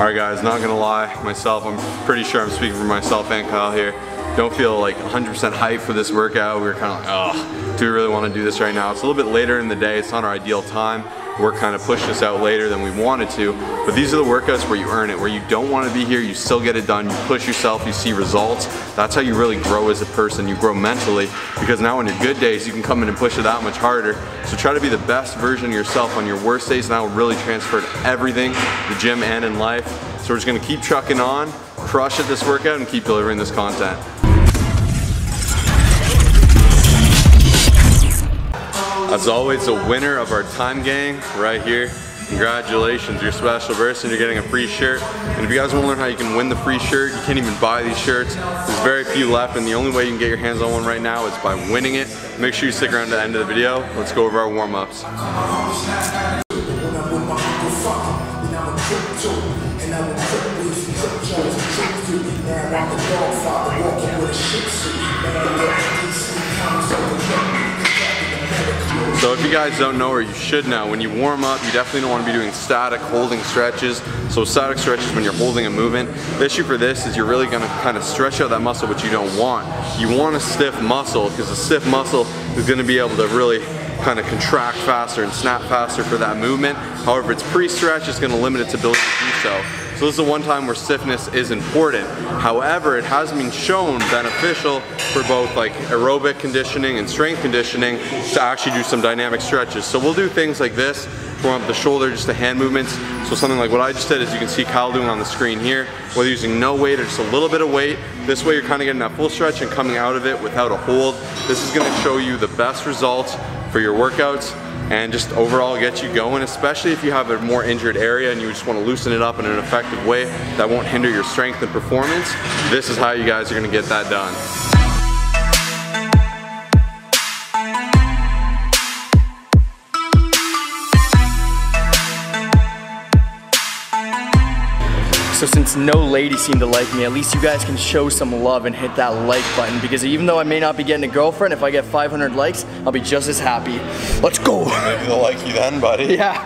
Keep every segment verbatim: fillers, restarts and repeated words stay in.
Alright guys, not gonna lie, myself, I'm pretty sure I'm speaking for myself and Kyle here. Don't feel like one hundred percent hype for this workout. We were kind of like, oh, do we really want to do this right now? It's a little bit later in the day, it's not our ideal time. We're kind of pushed this out later than we wanted to, but these are the workouts where you earn it, where you don't want to be here, you still get it done, you push yourself, you see results. That's how you really grow as a person, you grow mentally, because now on your good days, you can come in and push it that much harder. So try to be the best version of yourself on your worst days, and that will really transfer to everything, the gym and in life. So we're just going to keep trucking on, crush at this workout, and keep delivering this content. As always, the winner of our time gang right here. Congratulations, you're a special person, you're getting a free shirt. And if you guys want to learn how you can win the free shirt, you can't even buy these shirts. There's very few left, and the only way you can get your hands on one right now is by winning it. Make sure you stick around to the end of the video. Let's go over our warm-ups. So if you guys don't know, or you should know, when you warm up, you definitely don't want to be doing static holding stretches. So static stretches when you're holding a movement. The issue for this is you're really going to kind of stretch out that muscle, which you don't want. You want a stiff muscle, because a stiff muscle is going to be able to really kind of contract faster and snap faster for that movement. However, it's pre-stretch, it's going to limit its ability to do so. So this is the one time where stiffness is important. However, it has been shown beneficial for both like aerobic conditioning and strength conditioning to actually do some dynamic stretches. So we'll do things like this, warm up the shoulder, just the hand movements. So something like what I just did, as you can see Kyle doing on the screen here, whether using no weight or just a little bit of weight. This way you're kind of getting that full stretch and coming out of it without a hold. This is going to show you the best results for your workouts and just overall get you going, especially if you have a more injured area and you just want to loosen it up in an effective way that won't hinder your strength and performance. This is how you guys are going to get that done. So since no lady seemed to like me, at least you guys can show some love and hit that like button, because even though I may not be getting a girlfriend, if I get five hundred likes, I'll be just as happy. Let's go! Maybe they'll like you then, buddy. Yeah.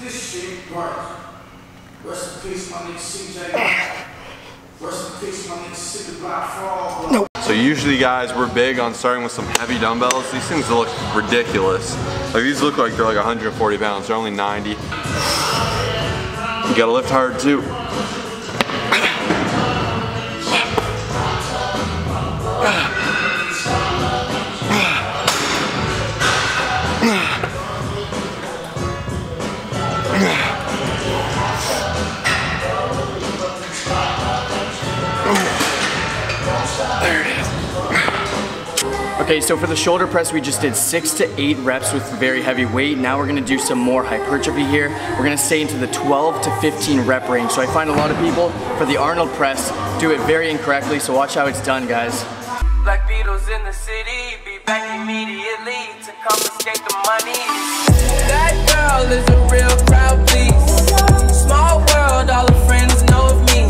This shit works. Rest in peace, my nigga C J. Rest in peace, my nigga City Black Frog. So usually guys, we're big on starting with some heavy dumbbells. These things look ridiculous. Like these look like they're like one hundred forty pounds. They're only ninety. You gotta lift hard too. Okay, so for the shoulder press, we just did six to eight reps with very heavy weight. Now we're gonna do some more hypertrophy here. We're gonna stay into the twelve to fifteen rep range. So I find a lot of people for the Arnold press do it very incorrectly, so watch how it's done, guys. Black Beatles in the city, be back immediately to confiscate the money. That girl is a real proud beast. Small world, all her friends know of me.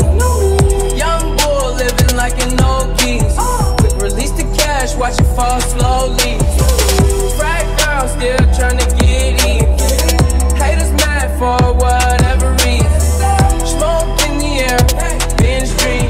Young bull living like an old geese. Release the cash, watch it fall slowly. Frat girl still trying to get in. Haters mad for whatever reason. Smoke in the air, binge drink.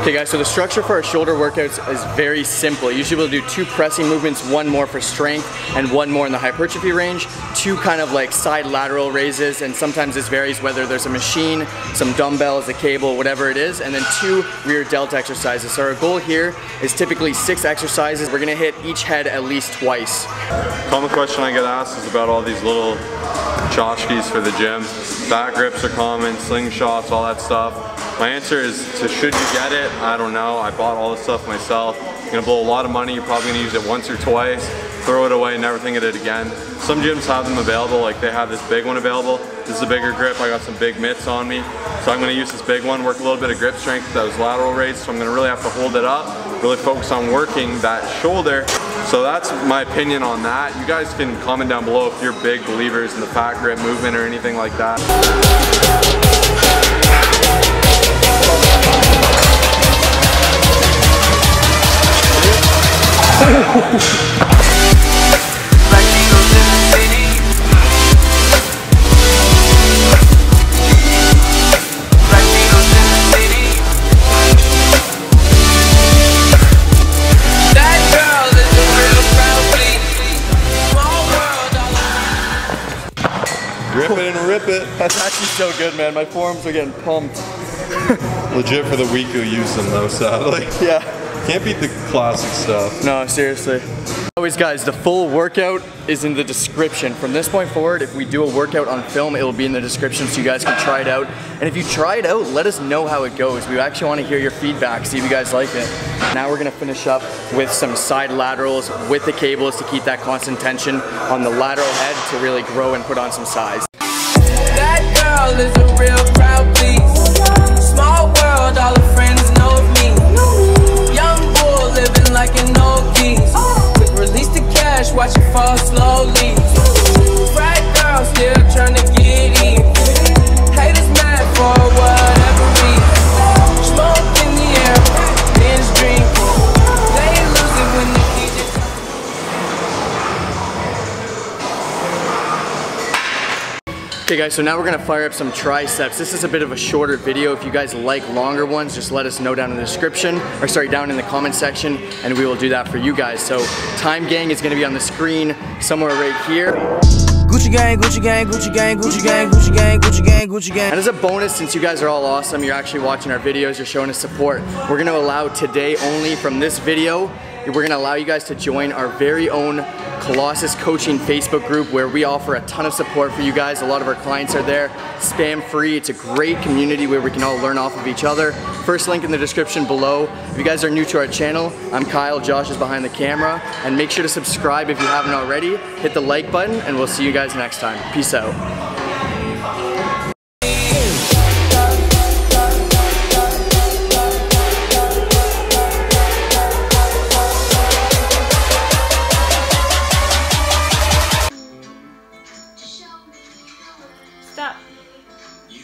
Okay guys, so the structure for our shoulder workouts is very simple. Usually we'll do two pressing movements, one more for strength and one more in the hypertrophy range, two kind of like side lateral raises, and sometimes this varies whether there's a machine, some dumbbells, a cable, whatever it is, and then two rear delt exercises. So our goal here is typically six exercises. We're gonna hit each head at least twice. Common question I get asked is about all these little tchotchkes for the gym. Back grips are common, slingshots, all that stuff. My answer is, to should you get it? I don't know. I bought all this stuff myself. You're gonna blow a lot of money. You're probably gonna use it once or twice, throw it away, never think of it again. Some gyms have them available, like they have this big one available. This is a bigger grip. I got some big mitts on me. So I'm gonna use this big one, work a little bit of grip strength. That was lateral raise, so I'm gonna really have to hold it up. really focus on working that shoulder. So that's my opinion on that. You guys can comment down below if you're big believers in the fat grip movement or anything like that. Rip it and rip it. That's actually so good, man. My forearms are getting pumped. Legit for the week who use them though, sadly. Yeah. Can't beat the classic stuff. No, seriously. Always guys, the full workout is in the description. From this point forward, if we do a workout on film, it will be in the description so you guys can try it out. And if you try it out, let us know how it goes. We actually want to hear your feedback, see if you guys like it. Now we're going to finish up with some side laterals with the cables to keep that constant tension on the lateral head to really grow and put on some size. That girl is a real proud piece. Small world, all her friends know of me. Young bull living like an old geese. Release the cash, watch it fall slowly. Frat girl still trying to get in. Haters mad for whatever reason. Smoke in the air, binge drink. They lose it when the key just. Okay guys, so now we're gonna fire up some triceps. This is a bit of a shorter video. If you guys like longer ones, just let us know down in the description, or sorry, down in the comment section, and we will do that for you guys. So time gang is gonna be on the screen somewhere right here. Gucci gang, Gucci gang, Gucci gang, Gucci gang, Gucci gang, Gucci gang, Gucci gang. And as a bonus, since you guys are all awesome, you're actually watching our videos, you're showing us support, we're gonna allow today only from this video, we're gonna allow you guys to join our very own Colossus Coaching Facebook group where we offer a ton of support for you guys. A lot of our clients are there, spam free. It's a great community where we can all learn off of each other. First link in the description below. If you guys are new to our channel, I'm Kyle, Josh is behind the camera, and make sure to subscribe if you haven't already. Hit the like button and we'll see you guys next time. Peace out.